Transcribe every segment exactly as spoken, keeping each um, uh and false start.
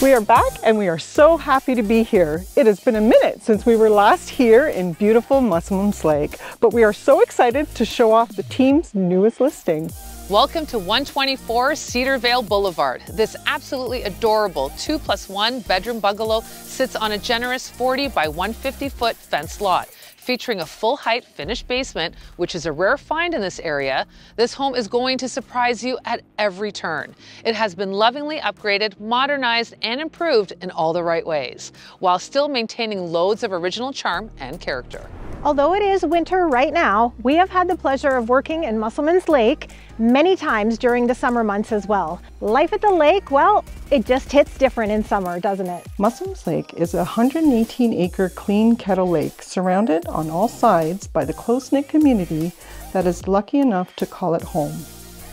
We are back and we are so happy to be here. It has been a minute since we were last here in beautiful Musselman's Lake, but we are so excited to show off the team's newest listing. Welcome to one twenty-four Cedarvale Boulevard. This absolutely adorable two plus one bedroom bungalow sits on a generous forty by one hundred fifty foot fenced lot. Featuring a full-height finished basement, which is a rare find in this area, this home is going to surprise you at every turn. It has been lovingly upgraded, modernized, and improved in all the right ways, while still maintaining loads of original charm and character. Although it is winter right now, we have had the pleasure of working in Musselman's Lake many times during the summer months as well. Life at the lake, well, it just hits different in summer, doesn't it? Musselman's Lake is a one hundred eighteen acre clean kettle lake surrounded on all sides by the close-knit community that is lucky enough to call it home.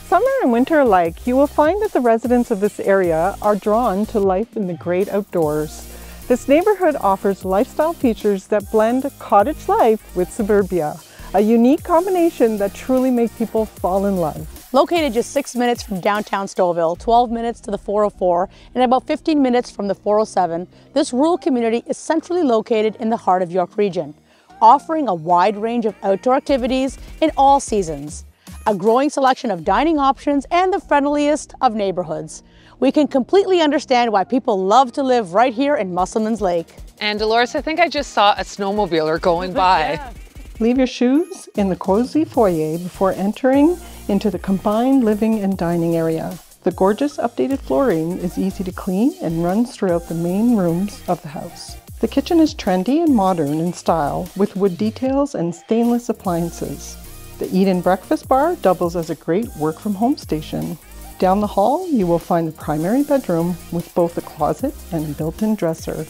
Summer and winter alike, you will find that the residents of this area are drawn to life in the great outdoors. This neighborhood offers lifestyle features that blend cottage life with suburbia, a unique combination that truly makes people fall in love. Located just six minutes from downtown Stouffville, twelve minutes to the four oh four, and about fifteen minutes from the four oh seven, this rural community is centrally located in the heart of York Region, offering a wide range of outdoor activities in all seasons, a growing selection of dining options, and the friendliest of neighborhoods. We can completely understand why people love to live right here in Musselman's Lake. And Dolores, I think I just saw a snowmobiler going by. Yeah. Leave your shoes in the cozy foyer before entering into the combined living and dining area. The gorgeous updated flooring is easy to clean and runs throughout the main rooms of the house. The kitchen is trendy and modern in style with wood details and stainless appliances. The eat-in breakfast bar doubles as a great work-from-home station. Down the hall, you will find the primary bedroom with both a closet and a built-in dresser.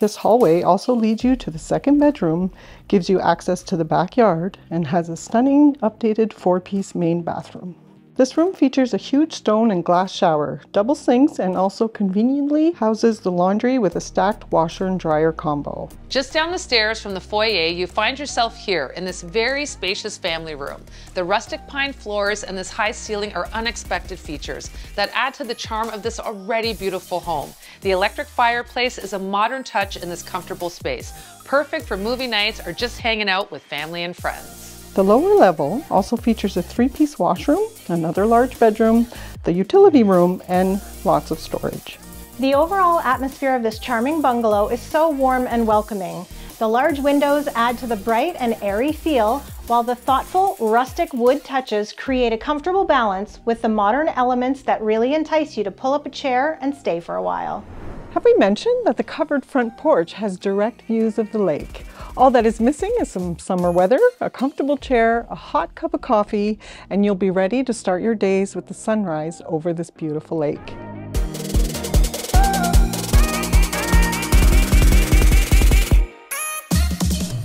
This hallway also leads you to the second bedroom, gives you access to the backyard, and has a stunning updated four-piece main bathroom. This room features a huge stone and glass shower, double sinks, and also conveniently houses the laundry with a stacked washer and dryer combo. Just down the stairs from the foyer, you find yourself here in this very spacious family room. The rustic pine floors and this high ceiling are unexpected features that add to the charm of this already beautiful home. The electric fireplace is a modern touch in this comfortable space, perfect for movie nights or just hanging out with family and friends. The lower level also features a three-piece washroom, another large bedroom, the utility room, and lots of storage. The overall atmosphere of this charming bungalow is so warm and welcoming. The large windows add to the bright and airy feel, while the thoughtful, rustic wood touches create a comfortable balance with the modern elements that really entice you to pull up a chair and stay for a while. Have we mentioned that the covered front porch has direct views of the lake? All that is missing is some summer weather, a comfortable chair, a hot cup of coffee, and you'll be ready to start your days with the sunrise over this beautiful lake.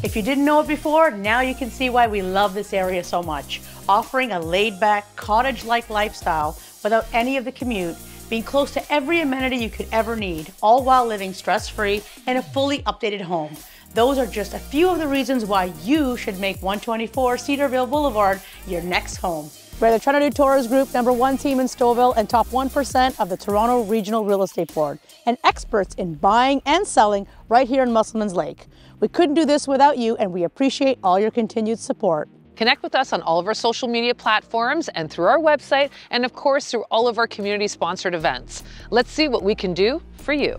If you didn't know it before, now you can see why we love this area so much. Offering a laid-back, cottage-like lifestyle without any of the commute, being close to every amenity you could ever need, all while living stress-free in a fully updated home. Those are just a few of the reasons why you should make one twenty-four Cedarville Boulevard your next home. We're the Trentadue Torres Group, number one team in Stouffville and top one percent of the Toronto Regional Real Estate Board, and experts in buying and selling right here in Musselman's Lake. We couldn't do this without you, and we appreciate all your continued support. Connect with us on all of our social media platforms and through our website, and of course through all of our community-sponsored events. Let's see what we can do for you.